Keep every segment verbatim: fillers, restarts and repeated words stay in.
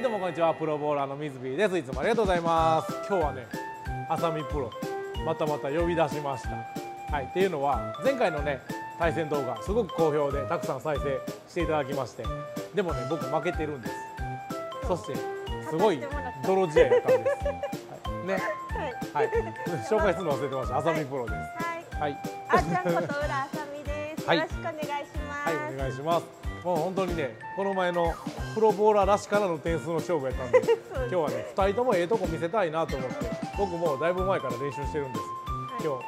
はい、どうもこんにちは。プロボウラーの水 P です。いつもありがとうございます。今日はね、浅見プロまたまた呼び出しました。はい、っていうのは前回のね対戦動画すごく好評でたくさん再生していただきまして、でもね僕負けてるんです。そしてすごい泥試合だったんです。はい、ね、はい、紹介するの忘れてました。浅見プロです。はい、あっちゃんこと浦浅見です。よろしくお願いします。はい、お願いします。もう本当にね、この前のプロボウラーらしからの点数の勝負やったんで、今日はね、ふたりともええとこ見せたいなと思って、僕もだいぶ前から練習してるんです、今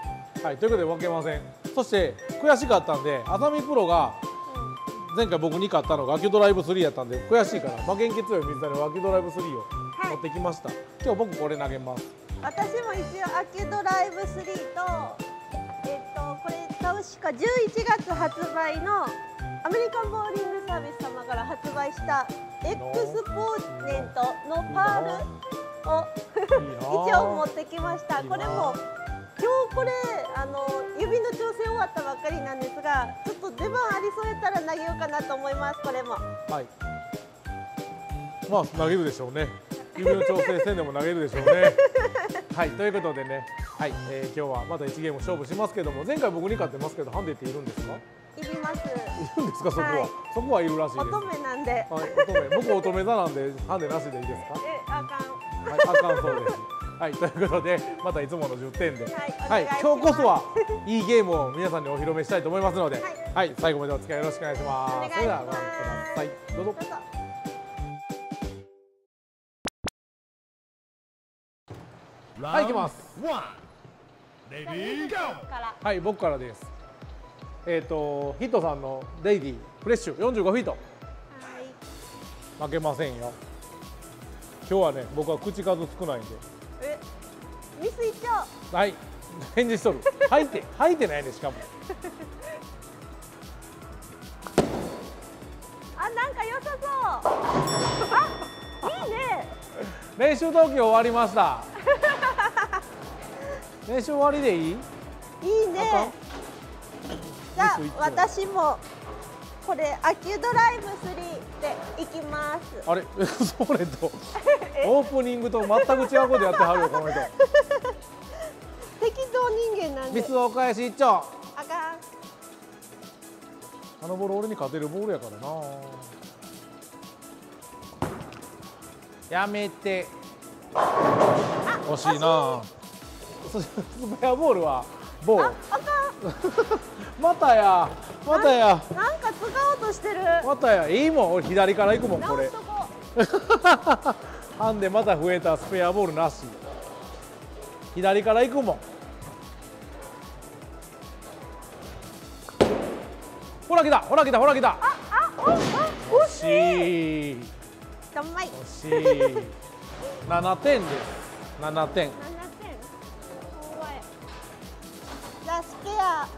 日。はい、ということで分けません。そして悔しかったんで、浅見プロが前回僕に勝ったのが、秋ドライブスリーやったんで、悔しいから、負けん気強い水谷は秋ドライブスリーを持ってきました。今日僕これ投げます。私も一応秋ドライブスリーと、えっと、これ確かじゅういちがつ発売のアメリカンボウリングサービス様から発売したエクスポーネントのパールを一応持ってきました。これも今日これあの指の調整終わったばっかりなんですが、ちょっと出番ありそうやったら投げようかなと思います。これも。はい。まあ投げるでしょうね。指の調整せんでも投げるでしょうね。はい、ということでね、はい、えー、今日はまたいちゲーム勝負しますけども、前回僕に勝ってますけどハンデっているんですか？いります。いるんですかそこは？はい、そこはいるらしいです。乙女なんで。はい、乙女。僕乙女座なんでハンデなしでいいですか？え、あかん。はい、あかんそうです。はい、ということでまたいつものじゅってんで、はい、はい、今日こそはいいゲームを皆さんにお披露目したいと思いますので、はい、はい、最後までお付き合いよろしくお願いします。お願いします。それではご覧ください。どうぞ。どうぞ。はい、行きます。はい、僕からです。えっと、ヒットさんのレイディーフレッシュよんじゅうごフィート。負けませんよ。今日はね、僕は口数少ないんで。え、ミス一丁。はい、返事しとる。吐いて、吐いてないね、しかも。あ、なんか良さそう。あ、いいね。練習投球終わりました。練習終わりでいい？いいね。じゃあ私もこれアキュドライブスリーでいきます。あれ、それとオープニングと全く違うことやってはるよこの人。適当人間なんで。ミスを返し一丁。あかん。あのボール俺に勝てるボールやからな。やめて。惜しいな。スペアボールはボール。またや、またや。なんか使おうとしてる。またや、いいもん、俺左から行くもん、これ。ハンデまた増えた、スペアボールなし。左から行くもん。ほら来た、ほら来た、ほら来た。あ、あ、お、惜しい。惜しい。ななてんです。ななてん。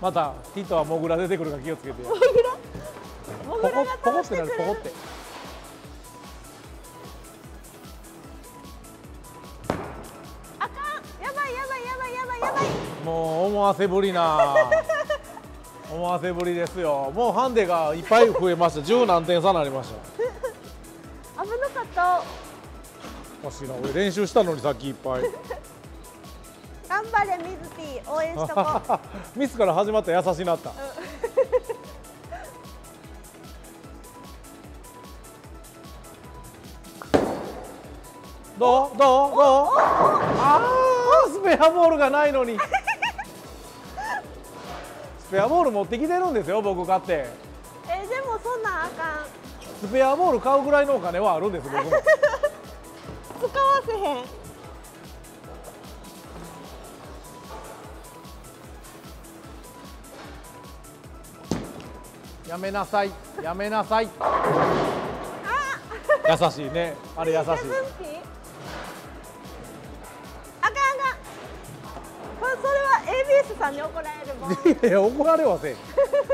またヒットはモグラ出てくるから気をつけて。モグラ？モグラが倒してくれる。ポコってなる、ポコって。あかん、やばいやばいやばいやばいやばい。もう思わせぶりな。思わせぶりですよ。もうハンデがいっぱい増えました。十何点差になりました。危なかった。おかしいな、俺練習したのにさっきいっぱい。頑張れミズピー、応援しとこう。ミスから始まったら優しいなった。どうどうどう。ああ、スペアボールがないのに。スペアボール持ってきてるんですよ、僕買って。え、でもそんなんあかん。スペアボール買うぐらいのお金はあるんです、僕も。使わせへん。やめなさい、やめなさい。優しいね、あれ優しい。あかんあかん。それは エービーエス さんに怒られるもん。いや怒られはせん。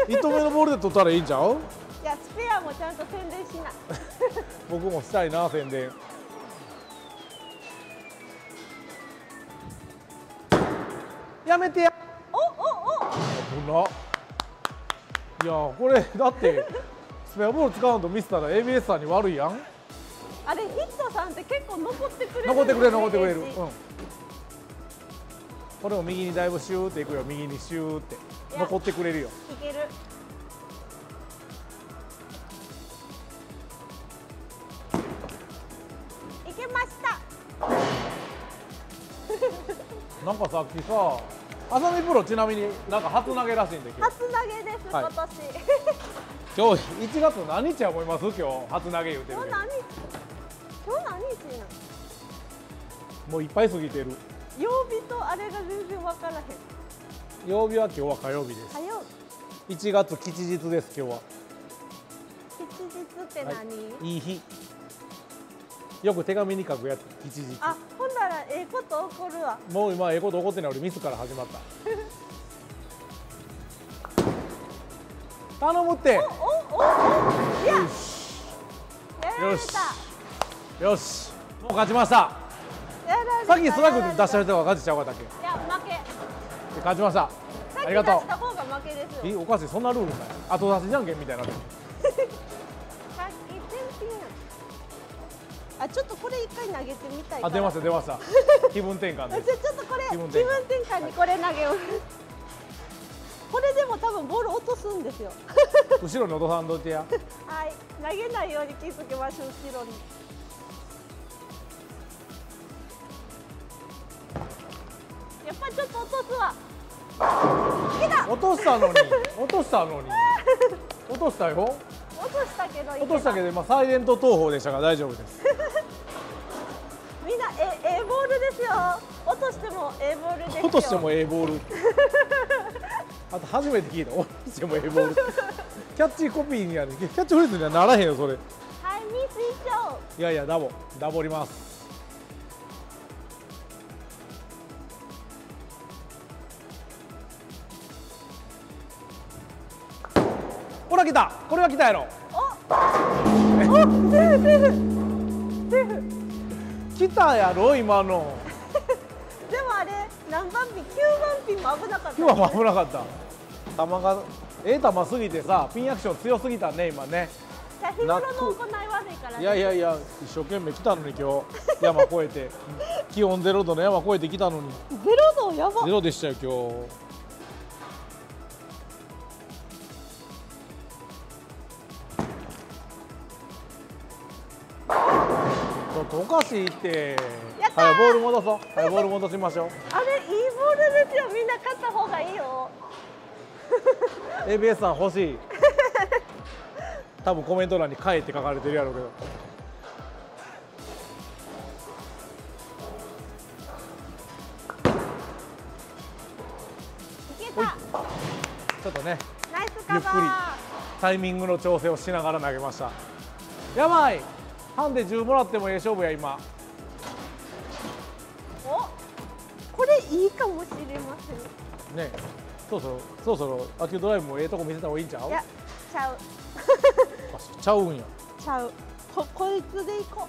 一投目のボールで取ったらいいんちゃう？いやスペアもちゃんと宣伝しな。僕もしたいな宣伝。やめてや。おおお。危ないやこれだってスペアボール使うのとミスったら エービーエス さんに悪いやん。ああれヒットさんって結構残ってくれる、残ってくれる残ってくれる、うん、これを右にだいぶシューっていくよ、右にシューって残ってくれるよ、いける、いけました。なんかさっきさ、浅見プロちなみになんか初投げらしいんで、初投げです今年、はい。今日いちがつ何日や思います？今日初投げ言うてるけど、今日何日？今日何日なの？もういっぱい過ぎてる。曜日とあれが全然わからへん。曜日は今日は火曜日です。火曜日、いちがつ吉日です。今日は吉日って何？はい、いい日、よく手紙に書くやつ、吉日。あ、ほんだらええこと起こるわ。もう今ええこと起こってない、俺ミスから始まった。頼むって。おおおお、いや、よしよし、もう勝ちました。さっきストライク出した人が勝ちちゃうかったっけ？いや、負け。勝ちました、ありがとう。さっき出した方が負けです。え、おかしい、そんなルールない。後出しじゃんけんみたいな。さっき全品、あ、ちょっとこれ一回投げてみたいから。あ、出ました出ました、気分転換です。じゃあちょっとこれ気分転換にこれ投げよう。これでも多分ボール落とすんですよ。後ろに落とさんといてや。はい、投げないように気づけましょう、後ろに。やっぱりちょっと落とすわ。来た。落としたのに。落としたのに。落としたよ。落としたけど。落としたけど、まあサイレント投法でしたが大丈夫です。みんなえ、Aボールですよ。落としてもAボールですよ。落としてもAボール。あと初めて聞いた、落としてもAボール。キャッチコピーにはね、キャッチフレーズにはならへんよそれ。はい、ミス以上。いやいや、ダボダボります。ほら来た、これは来たやろ。お、お、セーフセーフセーフ。来たやろ今の。でもあれ何番ピン、きゅうばんピンも危なかった。きゅうばんも危なかった。球がええ球すぎてさ、ピンアクション強すぎたね今ね。日頃の行い悪いからね。いやいやいや、一生懸命来たのに今日山越えて気温ゼロどの山越えてきたのに。ゼロどやば、ゼロでしたよ今日。おかしいって。はい、ボール戻そう。はい、ボール戻しましょう。あれ、いいボールですよ。みんな勝った方がいいよ。エービーエス さん欲しい。多分コメント欄に「買え」って書かれてるやろうけど。いけた。ちょっとね。ナイスカバー。ゆっくりタイミングの調整をしながら投げました。やばい。ハンデじゅうもらってもええ勝負や今。お、これいいかもしれませんね。そろそろそろそろアキュードライブもええとこ見せた方がいいんちゃう？いや、ちゃう。ちゃうんや。ちゃう。ここいつで行こう。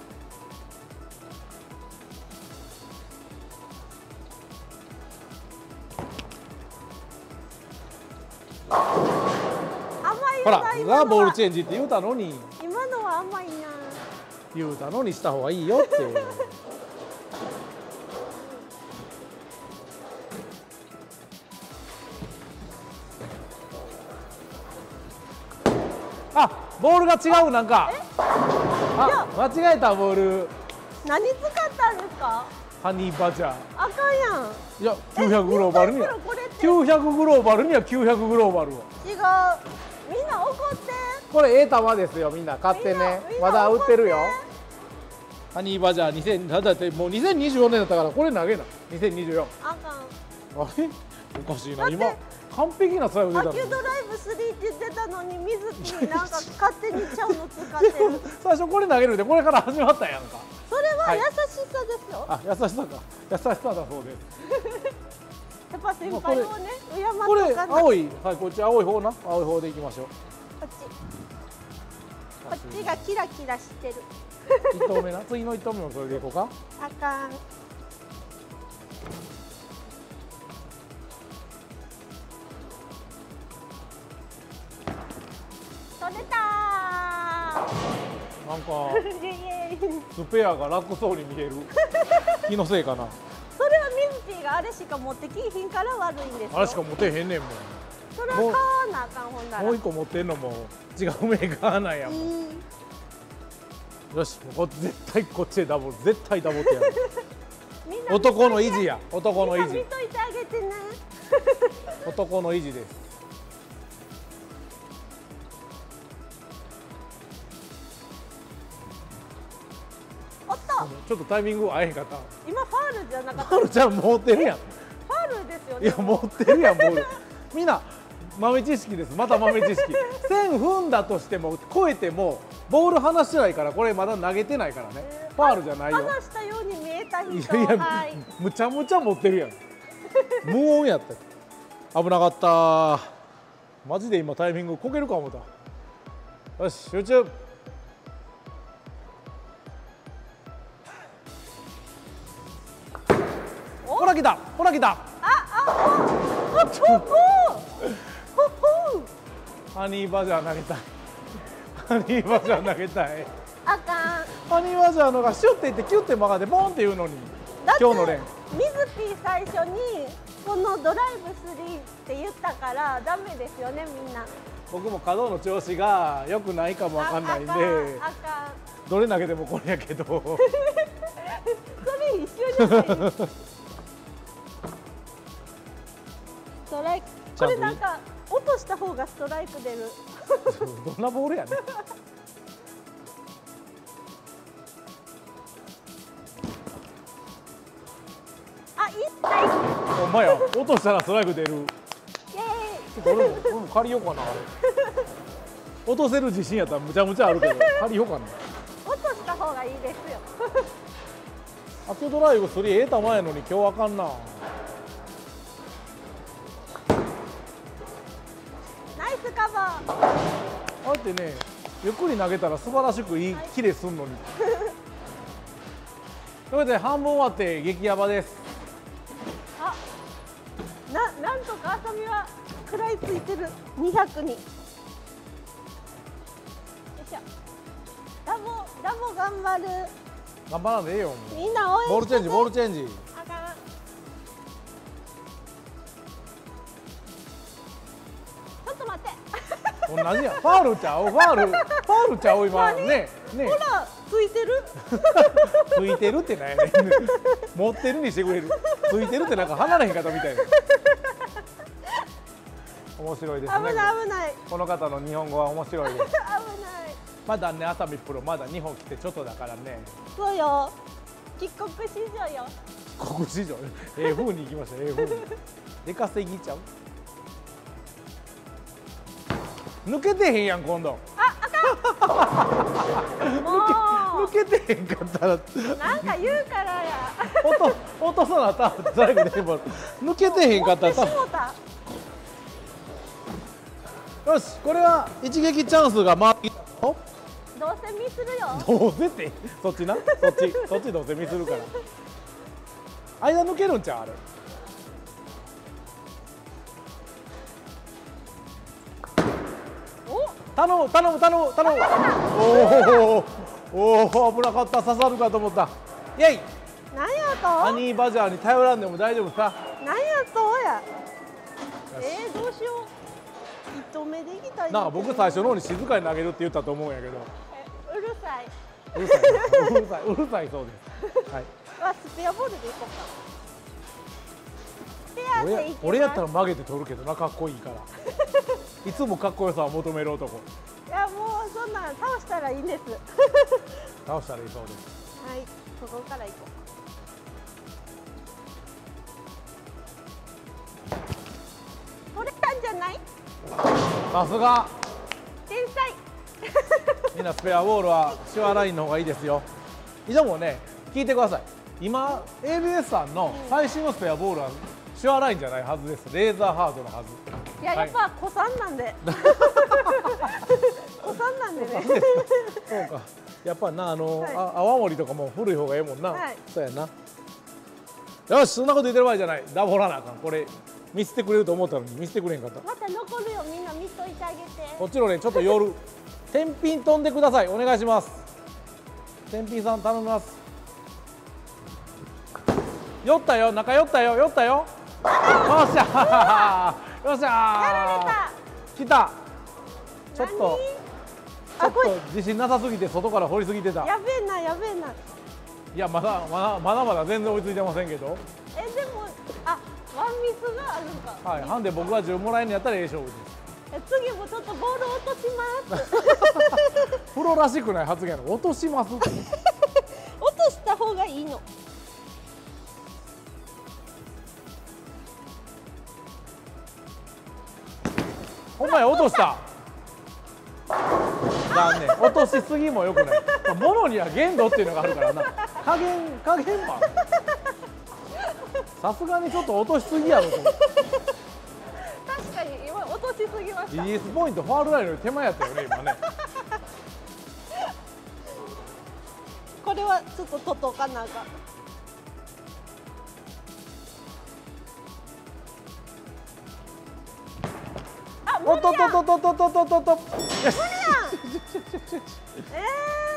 ほら、がボールチェンジって言うたのに。今のは甘いな。言うたのにした方がいいよって。あ、ボールが違う、なんか。あ、間違えたボール。何使ったんですか。ハニーバジャー。あかんやん。いや、九百グローバルに。九百グローバルには九百グローバルを。違う。みんな怒って。これええ球ですよ、みんな買ってね。まだ売ってるよ。ハニーバジャーにせん、だってもうにせんにじゅうよねんだったから、これ投げな。にせんにじゅうよん。あかん。あれ、おかしいな、今。完璧な最後出た。アキュードライブスリーって言ってたのに、水木なんか勝手にちゃうの使ってる。最初これ投げるで、これから始まったやんか。それは優しさですよ。あ、優しさか。優しさだそうです。やっぱ先輩をね、敬っておかない。これ青い、はい、こっち青い方な、青い方でいきましょう。こっち。こっちがキラキラしてる。一投目な、次の一投目もそれでいこうか。あかん。取れたー。なんかスペアが楽そうに見える。気のせいかな。それはミズティーがあれしか持ってきいひんから悪いんですよ。あれしか持てへんねんもん。それは買わなあかん。ほんならもう一個持ってんのも違うメーカーなんやもん。よし、もう絶対こっちでダボる。絶対ダボってやる。男の維持や。男の維持。見といてあげてね。男の維持です。ちょっとタイミング合えへんかった。今ファールじゃなかった。ファールじゃん、持ってるやん。ファールですよね。いや、持ってるやん、ボール。みんな豆知識です。また豆知識。線踏んだとしても、超えても、ボール離してないから、これまだ投げてないからね。えー、ファールじゃないよ。離したように見えた人。いやいや、はい、むちゃむちゃ持ってるやん。無音やった。危なかった。マジで今タイミングこけるか思った。よし、集中。ほら来た、ほら来た。あ、あ、あ、ポポ、ポポ。ハニーバジャー投げたい。ハニーバジャー投げたい。あかん。ハニーバジャーのがシュッていってキュッて曲がってボンっていうのに。今日のレーン。ミズピー最初にこのドライブスリーって言ったからダメですよねみんな。僕も稼働の調子が良くないかもわかんないんで。あかん。どれ投げてもこれやけど。それ一緒じゃない。ストライク。これなんか落とした方がストライク出る。どんなボールやね。あ、いったい。お前や、落としたらストライク出る。イエーイ。俺も、俺も借りようかな。落とせる自信やったらむちゃむちゃあるけど、借りようかな。落とした方がいいですよ。アクドライブスリー得た前のに今日あかんな。カバーあってね、ゆっくり投げたら素晴らしくいいキレすんのに。ということで半分終わって激ヤバです。あ、な、なんとかあさみは食らいついてる。にひゃくに。よいしょ。ダボ、ダボ頑張る。頑張らんでええよ。みんな応援して。ボールチェンジ、ボールチェンジ。あかん。同じや。ファールちゃう、ファール、ファールちゃう今ね。ね。ほらついてる。ついてるってなんやねん。持ってるにしてくれる。ついてるってなんか離れへん方みたいな。面白いですね。危ない危ない。この方の日本語は面白いです。危ない。まだね、浅見プロまだ日本来てちょっとだからね。そうよ。帰国子女よ。帰国子女。ええ風に行きました。ええ風に。出稼ぎちゃう。抜けてへんやん今度。あ、あかん。抜けてへんかったら。なんか言うからや。落と、落とさなあかん。誰かでも抜けてへんかったら。よし、これは一撃チャンスが回ってきたの。どうせミスるよ。どうせって、そっちな、そっち、そっちどうせミスるから。間抜けるんちゃうあれ。頼む頼む頼む頼む。おおお、危なかった。刺さるかと思った。イエイ。なんやと。ハニーバジャーに頼らんでも大丈夫さ。なんやとや。えー、どうしよう。一投目できた。なあ、僕最初の方に静かに投げるって言ったと思うんやけど。うるさい。うるさい。うるさい。うるさいそうです。はい。はスペアボールでいこうか。俺や、俺やったら曲げて取るけどな、かっこいいから。いつもかっこよさを求める男。いや、もうそんなん倒したらいいんです。倒したらいいそうです。はい、ここから行こう。取れたんじゃない。さすが天才。みんなスペアウォールはシュアラインの方がいいですよ。以上もね、聞いてください。今 エービーエス さんの最新のスペアボールはシュアラインじゃないはずです。レーザーハードのはず。いや、やっぱ子さんなんで。子さんなんでね。そうか。やっぱな、あの泡盛とかも古い方がええもんな。そうやな。よし、そんなこと言ってる場合じゃない。ダボらなあかん。これ見せてくれると思ったのに見せてくれへんかった。また残るよ。みんな見といてあげて。こっちのね、ちょっと寄る。天品飛んでください。お願いします。天秤さん頼みます。酔ったよ、中酔ったよ、酔ったよ。よっしゃーよっしゃー、来た。ちょっとちょっと自信なさすぎて外から掘りすぎてた。やべえな、やべえな。いやまだまだまだまだ全然追いついてませんけど。えでもあワンミスがあるんか。はい、ハンデ僕がじゅうもらえんのやったらええ勝負です。次もちょっとボール落とします。プロらしくない発言の落とします。落とした方がいいの。お前落とした。残念、落としすぎも良くない。ものには限度っていうのがあるからな。加減加減は。さすがにちょっと落としすぎやろと思って。確かに今落としすぎました。リリースポイントファールラインより手前やったよね今ね。これはちょっと取っとかなあかん。おっとっとっとっとっとっとっとっと。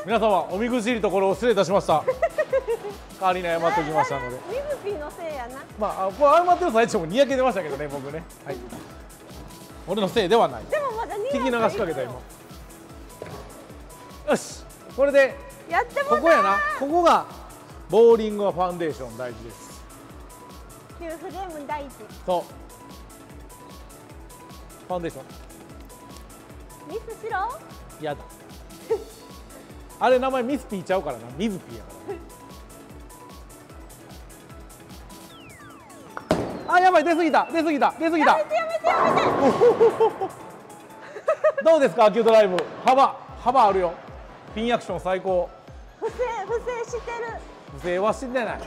皆様お見苦しいところを失礼いたしました。代わりに謝っておきましたので。ミグピーのせいやな。まあこれ謝ってる最中もにやけてましたけどね僕ね。はい。俺のせいではない。でもまだ聞き流しかけた今。よしこれで。やってもらう。ここやな。ここがボーリングはファンデーション大事です。旧フレーム第一。そう。ファンデーションミスしろやだあれ名前ミスピーちゃうからな、ミズピーやからあやばい、出過ぎた出過ぎた出過ぎた、やめてやめてやめてどうですか、アキュートライブ幅幅あるよ、ピンアクション最高。不正不正してる。不正はしてない、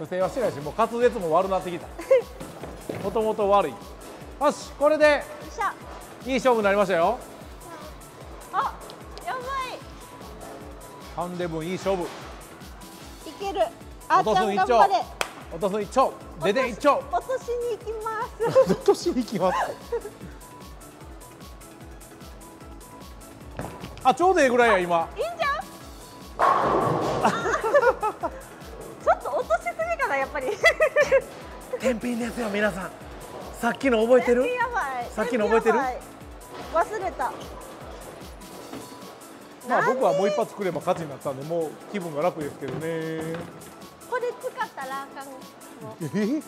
不正はしてないし、もう滑舌も悪なってきたもともと悪い。よし、これでいい勝負になりましたよ。あ、やばい。ハンデ分いい勝負。いける。あーちゃん頑張れ。落とす一丁。出て一丁。落としに行きます。落としに行きます。あ、ちょうどいいぐらいや今。いいんじゃん。ちょっと落としすぎかなやっぱり。天秤ですよ皆さん。さっきの覚えてる？さっきの覚えてる？忘れた。まあ僕はもう一発くれば勝ちになったんで、もう気分が楽ですけどね。これ使ったらあかん。え？こ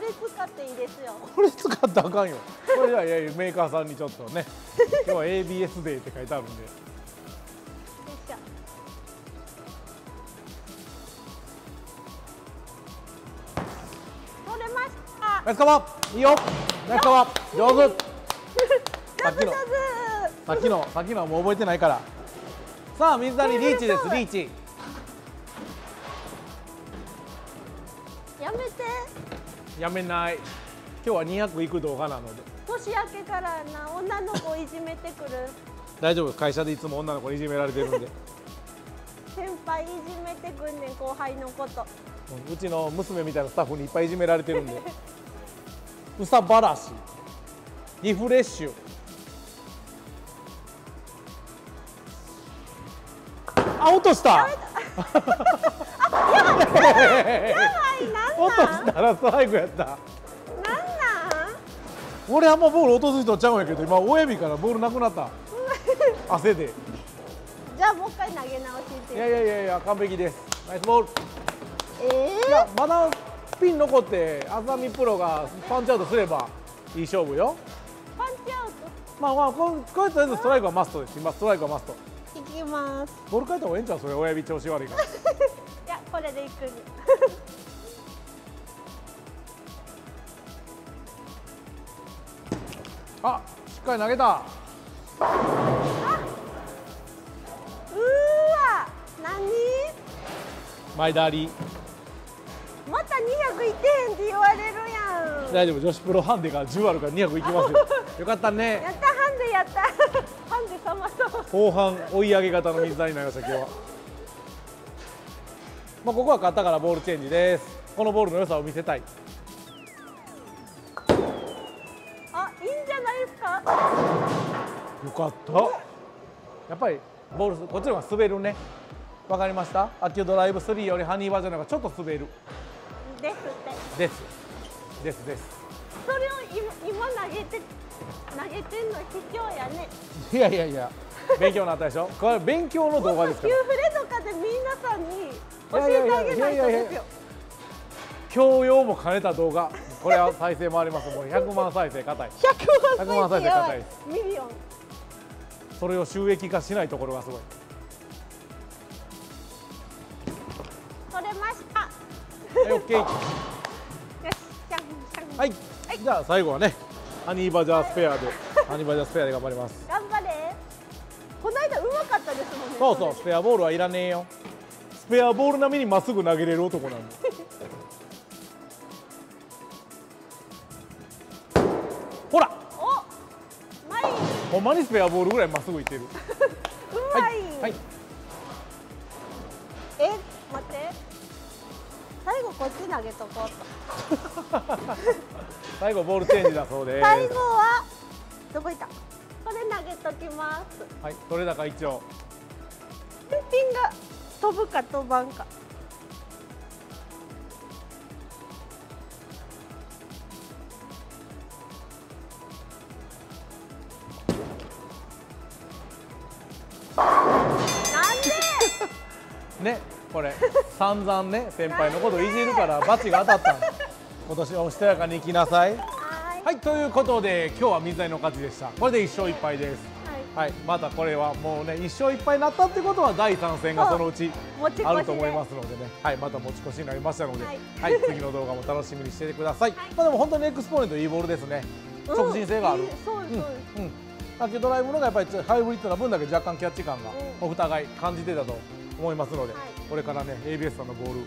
れ使っていいですよ。これ使ったらあかんよ。これじゃあいやいやメーカーさんにちょっとね、今日は エービーエス デーって書いてあるんで。よっしゃ。取れました。ナイスカバー、いいよ、ナイスカバー、上手。さっきの、さっきの、さっきのはもう覚えてないから。さあ、水谷リーチです、リーチ。やめて。やめない。今日はにひゃくいく動画なので。年明けからな、女の子いじめてくる。大丈夫、会社でいつも女の子いじめられてるんで。先輩いじめてくんねん、後輩のこと。うちの娘みたいなスタッフにいっぱいいじめられてるんで。うさばらしリフレッシュあ、落としたやばい落としたら最後やった。なんなん俺あんまボール落とす人ちゃうんやけど、今親指からボールなくなった汗でじゃあもう一回投げ直しって。いやいやいやいや完璧です、ナイスボール。えー、いやまだピン残って、あざみプロがパンチアウトすればいい勝負よ。パンチアウト。まあまあこうやってストライクはマストです。今ストライクはマスト。いきます。ボール変えた方がええんちゃう？それ親指調子悪いから。いやこれでいくに。あ、しっかり投げた。あ、うーわ、何？マイダーリー。またにひゃくいってへんって言われるやん。大丈夫、女子プロハンデがじゅうあるからにひゃくいきますよよかったね。やったハンデやったハンデ様と後半追い上げ型の水谷になりました今日はまあここは勝ったからボールチェンジです。このボールの良さを見せたい。あ、いいんじゃないですか。よかった。やっぱりボールこっちの方が滑るね。わかりました。アッキュドライブスリーよりハニーバージョンの方がちょっと滑るですですですです。それを今投げて投げてんの卑怯やね。いやいやいや、勉強になったでしょ。これ勉強の動画ですから。キューフレとかで皆さんに教えてあげないとですよ。教養も兼ねた動画、これは再生もあります。もうひゃくまん再生固い。ひゃくまん再生固いです。ミリオン。それを収益化しないところがすごい。取れました。はい、オッケー。よし、じゃん。はい、じゃあ最後はね、ハニーバジャースペアでハニーバジャースペアで頑張ります。頑張れ。この間うまかったですもんね。そうそう、スペアボールはいらねえよ。スペアボール並みにまっすぐ投げれる男なんです。ほら、お、マイ。ほんまにスペアボールぐらいまっすぐいってる。うまい。はい。はい、え、待って。最後こっち投げとこう。最後ボールチェンジだそうです。最後は。どこいた。これ投げときます。はい、取れ高一応。ピンが飛ぶか飛ばんか。ね、これ散々ね、先輩のことをいじるからバチが当たったんです。今年はおしとやかにいきなさい。はい、はい、ということで今日は水谷の勝ちでした。これでいっしょういっぱいです。はい、はい、またこれはもうね、いっしょういっぱいになったってことはだいさんせんがそのうちあると思いますのでね、はい、また持ち越しになりましたので、はい、はい、次の動画も楽しみにしててください。はい、まあでも本当にエクスポネントいいボールですね。うん、直進性がある。そうです、そうです。うん、アッキュドライブのがやっぱりハイブリッドな分だけ若干キャッチ感がお互い感じてたと思いますので、はい、これからね エービーエス さんのボール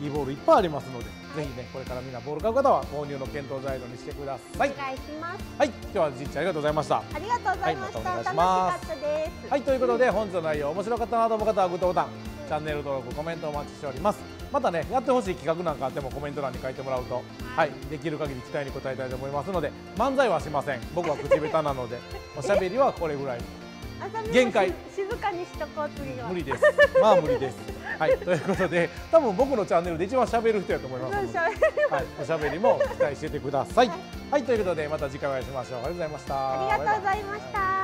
いいボールいっぱいありますので、ぜひねこれからみんなボール買う方は購入の検討材料にしてください。お願いします。はい、今日はじっちゃんありがとうございました。ありがとうございました。楽しかったです。はい、ということで本日の内容面白かったなと思う方はグッドボタン、チャンネル登録、コメントお待ちしております。またね、やってほしい企画なんかあってもコメント欄に書いてもらうと、はい、できる限り期待に応えたいと思いますので、漫才はしません。僕は口下手なのでおしゃべりはこれぐらい限界。静かにしとこう。次は無理です。まあ無理です。はい、ということで多分僕のチャンネルで一番しゃべる人やと思いますので、はい、おしゃべりも期待しててください。はい、はい、ということでまた次回お会いしましょう。ありがとうございました。ありがとうございました。